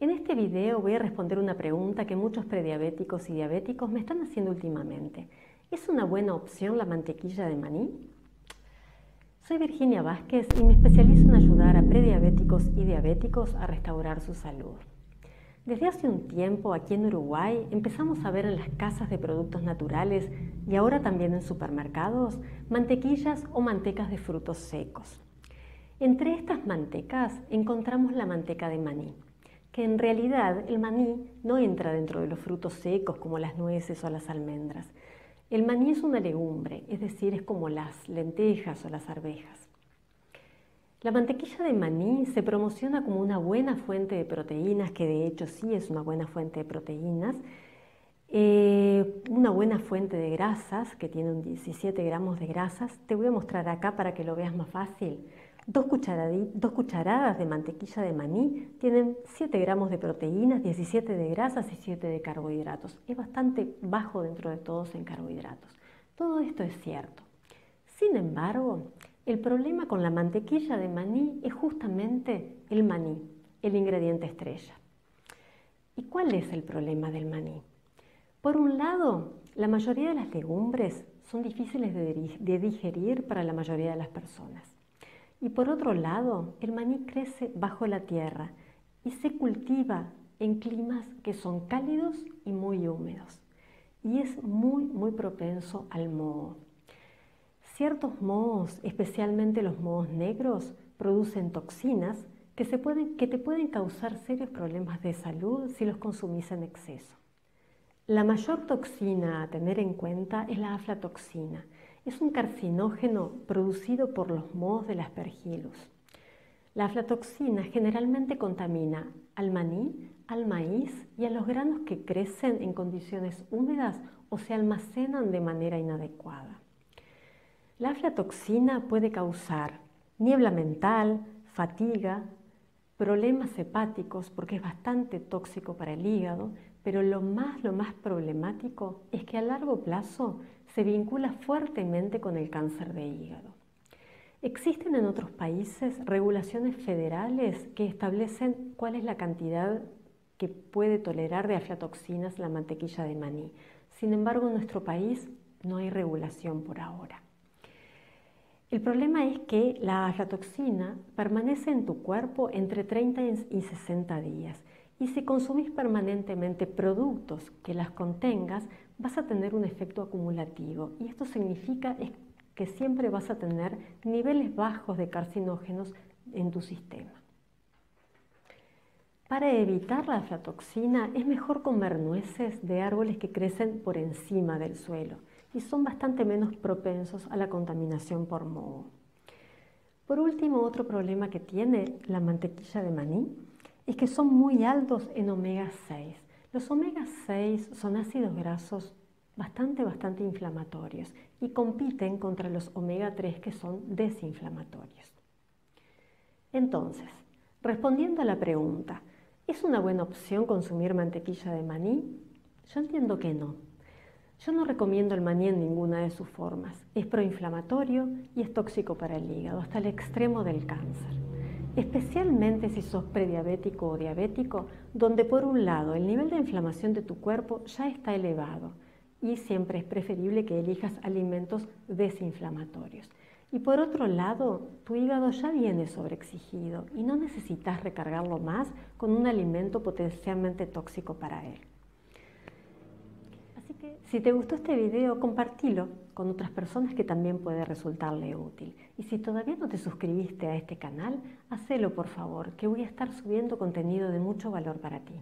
En este video voy a responder una pregunta que muchos prediabéticos y diabéticos me están haciendo últimamente. ¿Es una buena opción la mantequilla de maní? Soy Virginia Vázquez y me especializo en ayudar a prediabéticos y diabéticos a restaurar su salud. Desde hace un tiempo aquí en Uruguay empezamos a ver en las casas de productos naturales y ahora también en supermercados mantequillas o mantecas de frutos secos. Entre estas mantecas encontramos la manteca de maní. Que en realidad el maní no entra dentro de los frutos secos como las nueces o las almendras. El maní es una legumbre, es decir, es como las lentejas o las arvejas. La mantequilla de maní se promociona como una buena fuente de proteínas, que de hecho sí es una buena fuente de proteínas, una buena fuente de grasas, que tiene un 17 gramos de grasas. Te voy a mostrar acá para que lo veas más fácil. Dos cucharadas de mantequilla de maní tienen 7 gramos de proteínas, 17 de grasas y 7 de carbohidratos. Es bastante bajo dentro de todos en carbohidratos. Todo esto es cierto. Sin embargo, el problema con la mantequilla de maní es justamente el maní, el ingrediente estrella. ¿Y cuál es el problema del maní? Por un lado, la mayoría de las legumbres son difíciles de digerir para la mayoría de las personas. Y por otro lado, el maní crece bajo la tierra y se cultiva en climas que son cálidos y muy húmedos. Y es muy propenso al moho. Ciertos mohos, especialmente los mohos negros, producen toxinas que te pueden causar serios problemas de salud si los consumís en exceso. La mayor toxina a tener en cuenta es la aflatoxina. Es un carcinógeno producido por los mohos del aspergillus. La aflatoxina generalmente contamina al maní, al maíz y a los granos que crecen en condiciones húmedas o se almacenan de manera inadecuada. La aflatoxina puede causar niebla mental, fatiga, problemas hepáticos porque es bastante tóxico para el hígado, pero lo más problemático es que a largo plazo se vincula fuertemente con el cáncer de hígado. Existen en otros países regulaciones federales que establecen cuál es la cantidad que puede tolerar de aflatoxinas la mantequilla de maní. Sin embargo, en nuestro país no hay regulación por ahora. El problema es que la aflatoxina permanece en tu cuerpo entre 30 y 60 días. Y si consumís permanentemente productos que las contengas, vas a tener un efecto acumulativo. Y esto significa que siempre vas a tener niveles bajos de carcinógenos en tu sistema. Para evitar la aflatoxina, es mejor comer nueces de árboles que crecen por encima del suelo y son bastante menos propensos a la contaminación por moho. Por último, otro problema que tiene la mantequilla de maní es que son muy altos en omega 6. Los omega 6 son ácidos grasos bastante inflamatorios y compiten contra los omega 3 que son desinflamatorios. Entonces, respondiendo a la pregunta, ¿es una buena opción consumir mantequilla de maní? Yo entiendo que no. Yo no recomiendo el maní en ninguna de sus formas. Es proinflamatorio y es tóxico para el hígado, hasta el extremo del cáncer. Especialmente si sos prediabético o diabético, donde por un lado el nivel de inflamación de tu cuerpo ya está elevado y siempre es preferible que elijas alimentos desinflamatorios. Y por otro lado, tu hígado ya viene sobreexigido y no necesitas recargarlo más con un alimento potencialmente tóxico para él. Así que si te gustó este video, compartilo con otras personas que también puede resultarle útil. Y si todavía no te suscribiste a este canal, hacelo por favor, que voy a estar subiendo contenido de mucho valor para ti.